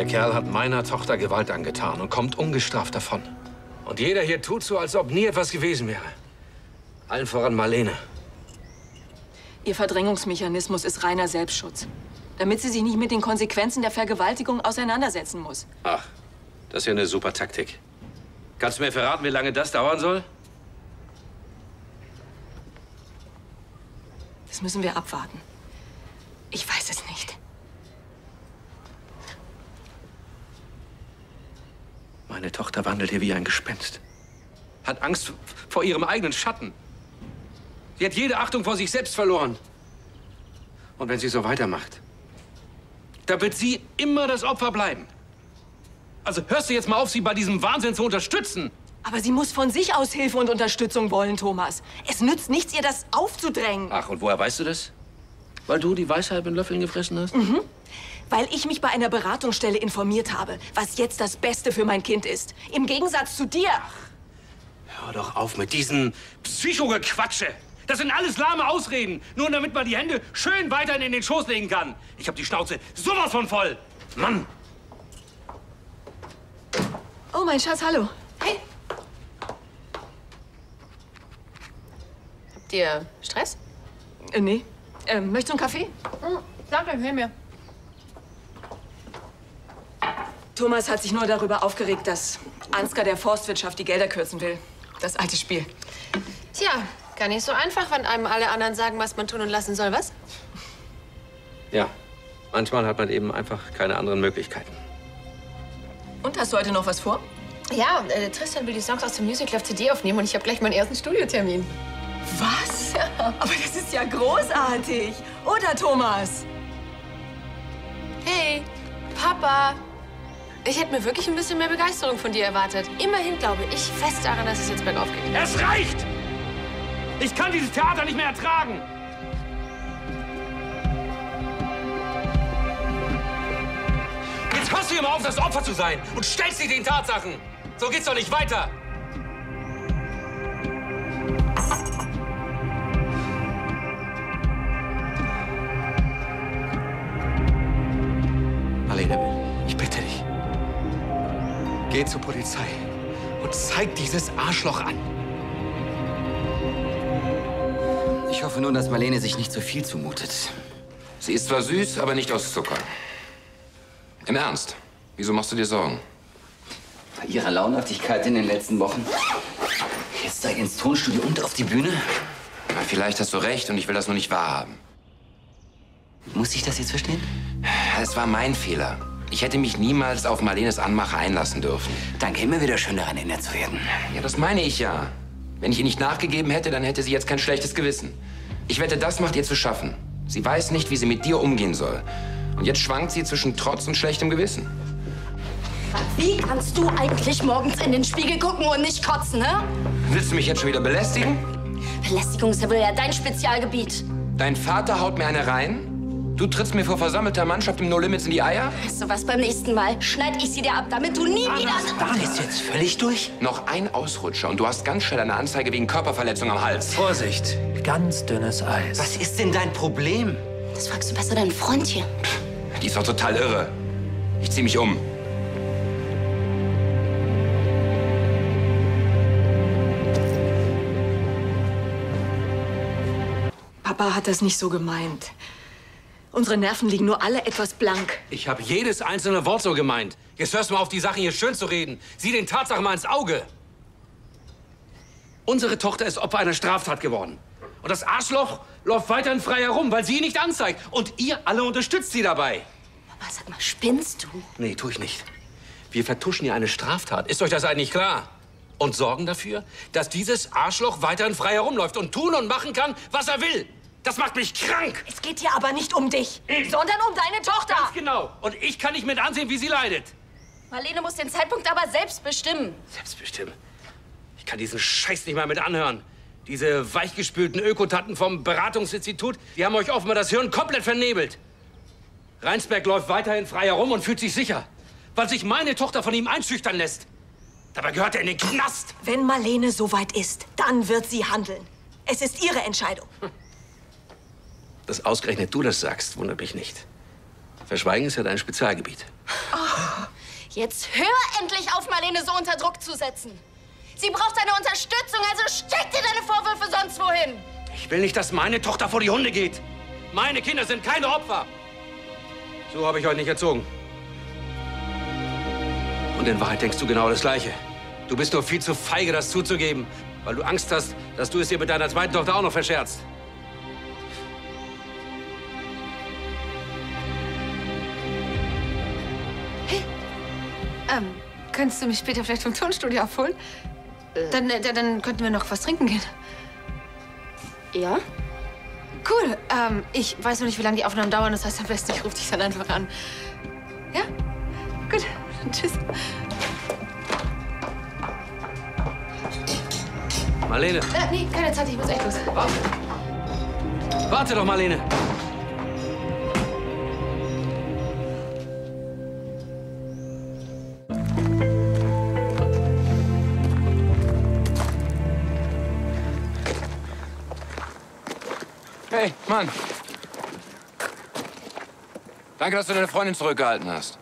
Der Kerl hat meiner Tochter Gewalt angetan und kommt ungestraft davon. Und jeder hier tut so, als ob nie etwas gewesen wäre. Allen voran Marlene. Ihr Verdrängungsmechanismus ist reiner Selbstschutz. Damit sie sich nicht mit den Konsequenzen der Vergewaltigung auseinandersetzen muss. Ach, das ist ja eine super Taktik. Kannst du mir verraten, wie lange das dauern soll? Das müssen wir abwarten. Ich weiß es nicht. Meine Tochter wandelt hier wie ein Gespenst. Hat Angst vor ihrem eigenen Schatten. Sie hat jede Achtung vor sich selbst verloren. Und wenn sie so weitermacht, da wird sie immer das Opfer bleiben. Also hörst du jetzt mal auf, sie bei diesem Wahnsinn zu unterstützen? Aber sie muss von sich aus Hilfe und Unterstützung wollen, Thomas. Es nützt nichts, ihr das aufzudrängen. Ach, und woher weißt du das? Weil du die Weisheit in Löffeln gefressen hast? Mhm. Weil ich mich bei einer Beratungsstelle informiert habe, was jetzt das Beste für mein Kind ist. Im Gegensatz zu dir. Ach, hör doch auf mit diesen Psychogequatsche. Das sind alles lahme Ausreden. Nur damit man die Hände schön weiterhin in den Schoß legen kann. Ich hab die Schnauze sowas von voll. Mann! Oh, mein Schatz, hallo. Hey. Habt ihr Stress? Nee. Möchtest du einen Kaffee? Mhm, danke, nehm mir. Thomas hat sich nur darüber aufgeregt, dass Ansgar der Forstwirtschaft die Gelder kürzen will. Das alte Spiel. Tja, gar nicht so einfach, wenn einem alle anderen sagen, was man tun und lassen soll, was? Ja, manchmal hat man eben einfach keine anderen Möglichkeiten. Und hast du heute noch was vor? Ja, Tristan will die Songs aus dem Music Club CD aufnehmen und ich habe gleich meinen ersten Studiotermin. Was? Aber das ist ja großartig, oder Thomas? Hey, Papa. Ich hätte mir wirklich ein bisschen mehr Begeisterung von dir erwartet. Immerhin glaube ich fest daran, dass es jetzt bergauf geht. Es reicht! Ich kann dieses Theater nicht mehr ertragen! Jetzt hörst du immer auf, das Opfer zu sein und stellst dich den Tatsachen! So geht's doch nicht weiter! Marlene, ich bitte dich. Geh zur Polizei und zeig dieses Arschloch an. Ich hoffe nur, dass Marlene sich nicht zu viel zumutet. Sie ist zwar süß, aber nicht aus Zucker. Im Ernst, wieso machst du dir Sorgen? Bei ihrer Launhaftigkeit in den letzten Wochen. Jetzt steig ins Tonstudio und auf die Bühne. Na, vielleicht hast du recht und ich will das nur nicht wahrhaben. Muss ich das jetzt verstehen? Es war mein Fehler. Ich hätte mich niemals auf Marlenes Anmache einlassen dürfen. Danke, immer wieder schön daran erinnert zu werden. Ja, das meine ich ja. Wenn ich ihr nicht nachgegeben hätte, dann hätte sie jetzt kein schlechtes Gewissen. Ich wette, das macht ihr zu schaffen. Sie weiß nicht, wie sie mit dir umgehen soll. Und jetzt schwankt sie zwischen Trotz und schlechtem Gewissen. Wie kannst du eigentlich morgens in den Spiegel gucken und nicht kotzen, ne? Willst du mich jetzt schon wieder belästigen? Belästigung ist ja wohl ja dein Spezialgebiet. Dein Vater haut mir eine rein? Du trittst mir vor versammelter Mannschaft im No Limits in die Eier? So was beim nächsten Mal. Schneid ich sie dir ab, damit du nie wieder... Da ist jetzt völlig durch. Noch ein Ausrutscher und du hast ganz schnell eine Anzeige wegen Körperverletzung am Hals. Vorsicht, ganz dünnes Eis. Was ist denn dein Problem? Das fragst du besser deinen Freund hier. Die ist doch total irre. Ich zieh mich um. Papa hat das nicht so gemeint. Unsere Nerven liegen nur alle etwas blank. Ich habe jedes einzelne Wort so gemeint. Jetzt hörst du mal auf, die Sachen hier schön zu reden. Sieh den Tatsachen mal ins Auge. Unsere Tochter ist Opfer einer Straftat geworden. Und das Arschloch läuft weiterhin frei herum, weil sie ihn nicht anzeigt. Und ihr alle unterstützt sie dabei. Mama, sag mal, spinnst du? Nee, tue ich nicht. Wir vertuschen hier eine Straftat. Ist euch das eigentlich klar? Und sorgen dafür, dass dieses Arschloch weiterhin frei herumläuft und tun und machen kann, was er will. Das macht mich krank! Es geht hier aber nicht um dich, sondern um deine Tochter! Ganz genau! Und ich kann nicht mit ansehen, wie sie leidet! Marlene muss den Zeitpunkt aber selbst bestimmen. Selbst bestimmen? Ich kann diesen Scheiß nicht mal mit anhören. Diese weichgespülten Ökotatten vom Beratungsinstitut, die haben euch offenbar das Hirn komplett vernebelt. Rheinsberg läuft weiterhin frei herum und fühlt sich sicher, weil sich meine Tochter von ihm einschüchtern lässt. Dabei gehört er in den Knast! Wenn Marlene soweit ist, dann wird sie handeln. Es ist ihre Entscheidung. Hm. Dass ausgerechnet du das sagst, wundert mich nicht. Verschweigen ist ja dein Spezialgebiet. Oh. Jetzt hör endlich auf, Marlene so unter Druck zu setzen. Sie braucht deine Unterstützung, also steck dir deine Vorwürfe sonst wohin. Ich will nicht, dass meine Tochter vor die Hunde geht. Meine Kinder sind keine Opfer. So habe ich euch nicht erzogen. Und in Wahrheit denkst du genau das Gleiche. Du bist nur viel zu feige, das zuzugeben, weil du Angst hast, dass du es dir mit deiner zweiten Tochter auch noch verscherzt. Hey, kannst du mich später vielleicht vom Tonstudio abholen? Dann könnten wir noch was trinken gehen. Ja? Cool. Ich weiß noch nicht, wie lange die Aufnahmen dauern. Das heißt, am besten, ich rufe dich dann einfach an. Ja? Gut. Tschüss. Marlene. Nee, keine Zeit. Ich muss echt los. Warte. Warte doch, Marlene. Hey, Mann. Danke, dass du deine Freundin zurückgehalten hast.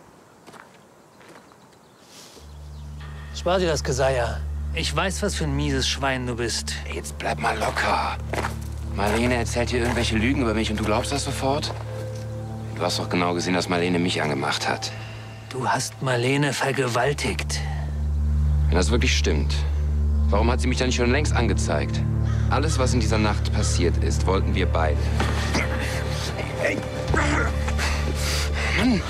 Spar dir das Geseier. Ich weiß, was für ein mieses Schwein du bist. Jetzt bleib mal locker. Marlene erzählt dir irgendwelche Lügen über mich und du glaubst das sofort? Du hast doch genau gesehen, dass Marlene mich angemacht hat. Du hast Marlene vergewaltigt. Wenn das wirklich stimmt, warum hat sie mich dann nicht schon längst angezeigt? Alles, was in dieser Nacht passiert ist, wollten wir beide. Mann!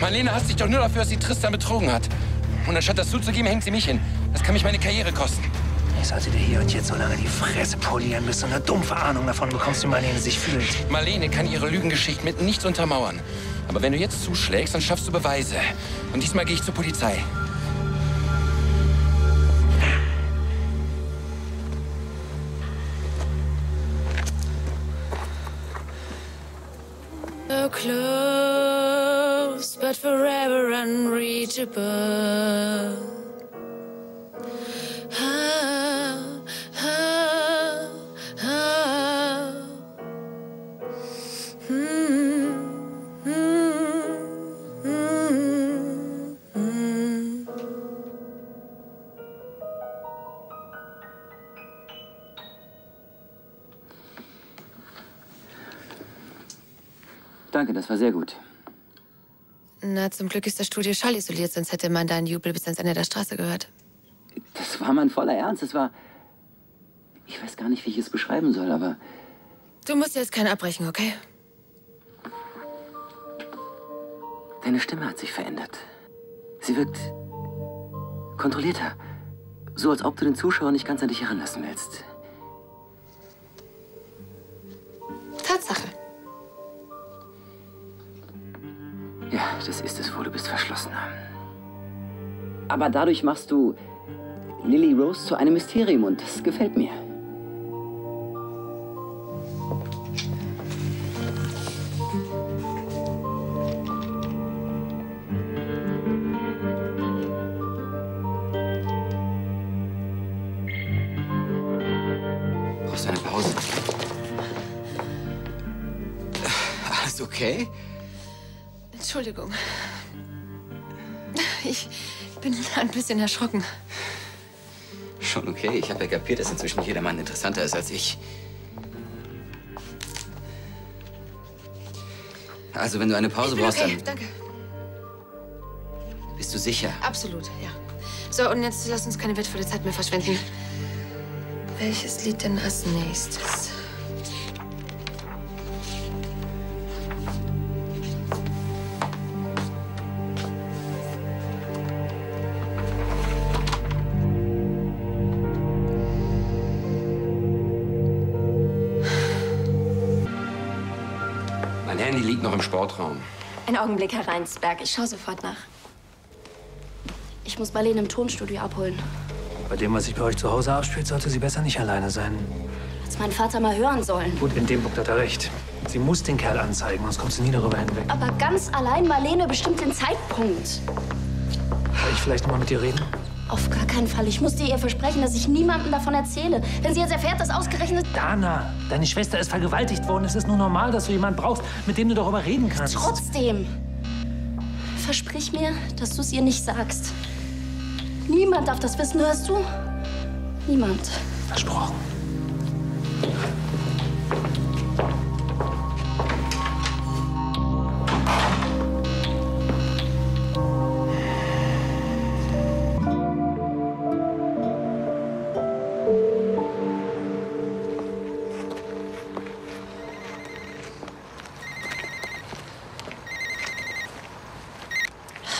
Marlene hasst dich doch nur dafür, dass sie Tristan betrogen hat. Und anstatt das zuzugeben, hängt sie mich hin. Das kann mich meine Karriere kosten. Ich sollte dir hier und jetzt so lange die Fresse polieren, bis du eine dumpfe Ahnung davon bekommst, wie Marlene sich fühlt. Marlene kann ihre Lügengeschichten mit nichts untermauern. Aber wenn du jetzt zuschlägst, dann schaffst du Beweise. Und diesmal gehe ich zur Polizei. So close, but forever unreachable. Danke, das war sehr gut. Na, zum Glück ist das Studio schallisoliert, sonst hätte man deinen Jubel bis ans Ende der Straße gehört. Das war mein voller Ernst, das war... Ich weiß gar nicht, wie ich es beschreiben soll, aber... Du musst jetzt keinen abbrechen, okay? Deine Stimme hat sich verändert. Sie wirkt... kontrollierter. So, als ob du den Zuschauer nicht ganz an dich heranlassen willst. Tatsache. Ja, das ist es wohl. Du bist verschlossener. Aber dadurch machst du Lily Rose zu einem Mysterium und das gefällt mir. Brauchst du eine Pause? Alles okay? Entschuldigung. Ich bin ein bisschen erschrocken. Schon okay. Ich habe ja kapiert, dass inzwischen jeder Mann interessanter ist als ich. Also, wenn du eine Pause brauchst, okay, dann... danke. Bist du sicher? Absolut, ja. So, und jetzt lass uns keine wertvolle Zeit mehr verschwenden. Welches Lied denn als nächstes? Im Sportraum. Ein Augenblick, Herr Rheinsberg. Ich schaue sofort nach. Ich muss Marlene im Tonstudio abholen. Bei dem, was sich bei euch zu Hause abspielt, sollte sie besser nicht alleine sein. Hat's mein Vater mal hören sollen. Gut, in dem Punkt hat er recht. Sie muss den Kerl anzeigen, sonst kommt sie nie darüber hinweg. Aber ganz allein, Marlene bestimmt den Zeitpunkt. Kann ich vielleicht noch mal mit dir reden? Auf gar keinen Fall. Ich musste ihr versprechen, dass ich niemandem davon erzähle. Wenn sie jetzt erfährt, dass ausgerechnet... Dana, deine Schwester ist vergewaltigt worden. Es ist nur normal, dass du jemanden brauchst, mit dem du darüber reden kannst. Trotzdem. versprich mir, dass du es ihr nicht sagst. Niemand darf das wissen, hörst du? Niemand. Versprochen.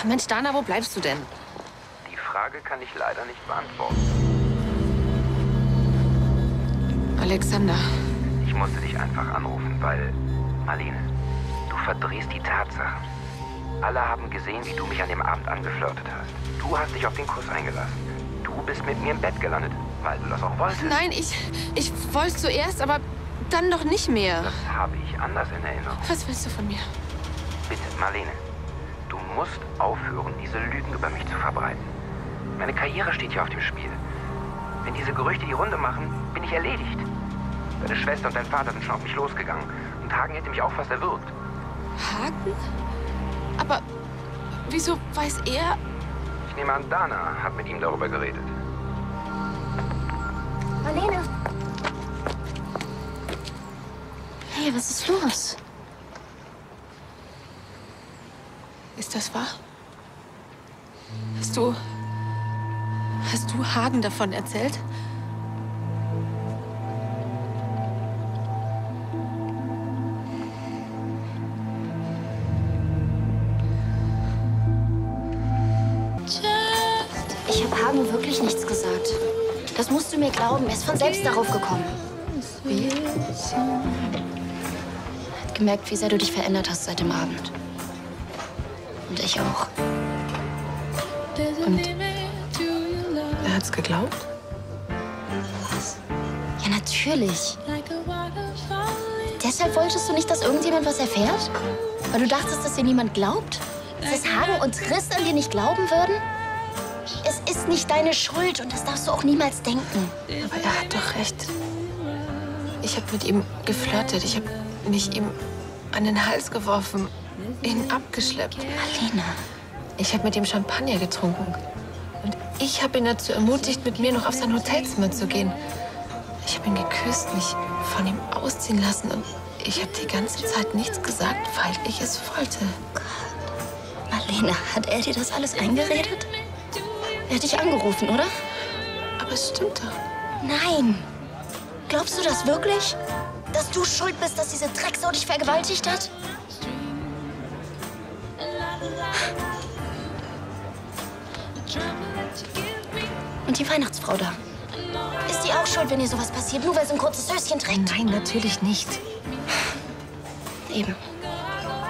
Mensch, Dana, wo bleibst du denn? Die Frage kann ich leider nicht beantworten. Alexander. Ich musste dich einfach anrufen, weil, Marlene, du verdrehst die Tatsachen. Alle haben gesehen, wie du mich an dem Abend angeflirtet hast. Du hast dich auf den Kuss eingelassen. Du bist mit mir im Bett gelandet, weil du das auch wolltest. Nein, ich wollte zuerst, aber dann doch nicht mehr. Das habe ich anders in Erinnerung. Was willst du von mir? Bitte, Marlene. Du musst aufhören, diese Lügen über mich zu verbreiten. Meine Karriere steht hier auf dem Spiel. Wenn diese Gerüchte die Runde machen, bin ich erledigt. Deine Schwester und dein Vater sind schon auf mich losgegangen. Und Hagen hätte mich auch fast erwürgt. Hagen? Aber wieso weiß er? Ich nehme an, Dana hat mit ihm darüber geredet. Marlene! Hey, was ist los? Ist das wahr? Hast du Hagen davon erzählt? Ich habe Hagen wirklich nichts gesagt. Das musst du mir glauben. Er ist von selbst darauf gekommen. Wie? Er hat gemerkt, wie sehr du dich verändert hast seit dem Abend. Und ich auch. Und er hat's geglaubt? Ja, natürlich. Deshalb wolltest du nicht, dass irgendjemand was erfährt? Weil du dachtest, dass dir niemand glaubt? Dass Hagen und Tristan dir nicht glauben würden? Es ist nicht deine Schuld und das darfst du auch niemals denken. Aber er hat doch recht. Ich habe mit ihm geflirtet. Ich habe mich ihm an den Hals geworfen. Ihn abgeschleppt. Marlene. Ich habe mit ihm Champagner getrunken. Und ich habe ihn dazu ermutigt, mit mir noch auf sein Hotelzimmer zu gehen. Ich habe ihn geküsst, mich von ihm ausziehen lassen. Und ich habe die ganze Zeit nichts gesagt, weil ich es wollte. Gott. Marlene, hat er dir das alles eingeredet? Er hat dich angerufen, oder? Aber es stimmt doch. Nein. Glaubst du das wirklich? Dass du schuld bist, dass diese Drecksau dich vergewaltigt hat? Und die Weihnachtsfrau da. Ist die auch schuld, wenn ihr sowas passiert? Nur weil sie ein kurzes Höschen trägt? Nein, natürlich nicht. Eben.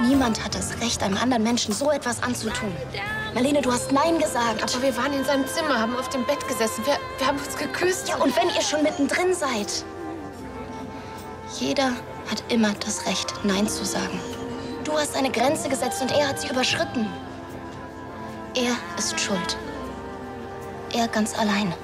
Niemand hat das Recht, einem anderen Menschen so etwas anzutun. Marlene, du hast Nein gesagt. Aber wir waren in seinem Zimmer, haben auf dem Bett gesessen. Wir haben uns geküsst. Ja, und wenn ihr schon mittendrin seid. Jeder hat immer das Recht, Nein zu sagen. Du hast eine Grenze gesetzt und er hat sie überschritten. Er ist schuld. Er ganz allein.